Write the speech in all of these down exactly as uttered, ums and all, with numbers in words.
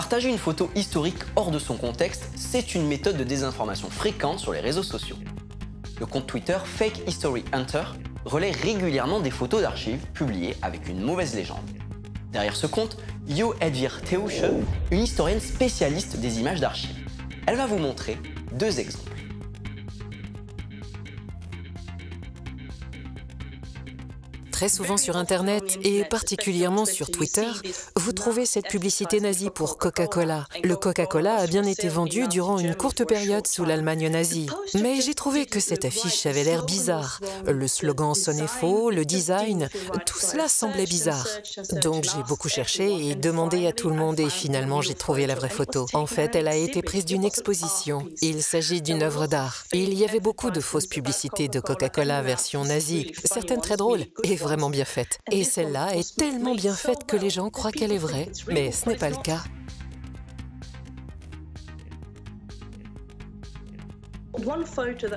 Partager une photo historique hors de son contexte, c'est une méthode de désinformation fréquente sur les réseaux sociaux. Le compte Twitter Fake History Hunter relaie régulièrement des photos d'archives publiées avec une mauvaise légende. Derrière ce compte, Yo Edvir Théuchen, une historienne spécialiste des images d'archives. Elle va vous montrer deux exemples. Très souvent sur Internet, et particulièrement sur Twitter, vous trouvez cette publicité nazie pour Coca-Cola. Le Coca-Cola a bien été vendu durant une courte période sous l'Allemagne nazie. Mais j'ai trouvé que cette affiche avait l'air bizarre. Le slogan sonnait faux, le design, tout cela semblait bizarre. Donc j'ai beaucoup cherché et demandé à tout le monde et finalement j'ai trouvé la vraie photo. En fait, elle a été prise d'une exposition. Il s'agit d'une œuvre d'art. Il y avait beaucoup de fausses publicités de Coca-Cola version nazie, certaines très drôles et vraies. Vraiment bien faite. Et celle-là est tellement bien faite que les gens croient qu'elle est vraie, mais ce n'est pas le cas.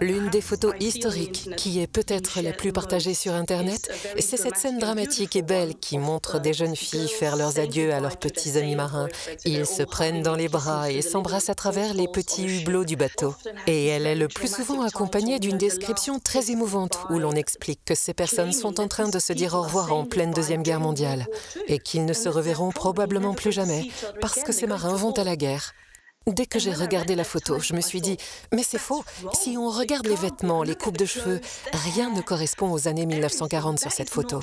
L'une des photos historiques, qui est peut-être la plus partagée sur Internet, c'est cette scène dramatique et belle qui montre des jeunes filles faire leurs adieux à leurs petits amis marins. Ils se prennent dans les bras et s'embrassent à travers les petits hublots du bateau. Et elle est le plus souvent accompagnée d'une description très émouvante où l'on explique que ces personnes sont en train de se dire au revoir en pleine Deuxième Guerre mondiale et qu'ils ne se reverront probablement plus jamais parce que ces marins vont à la guerre. Dès que j'ai regardé la photo, je me suis dit « Mais c'est faux, si on regarde les vêtements, les coupes de cheveux, rien ne correspond aux années mille neuf cent quarante sur cette photo. »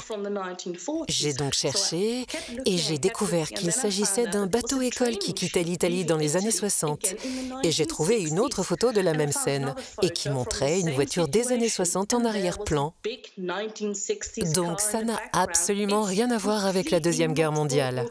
J'ai donc cherché et j'ai découvert qu'il s'agissait d'un bateau-école qui quittait l'Italie dans les années soixante. Et j'ai trouvé une autre photo de la même scène et qui montrait une voiture des années soixante en arrière-plan. Donc ça n'a absolument rien à voir avec la Deuxième Guerre mondiale.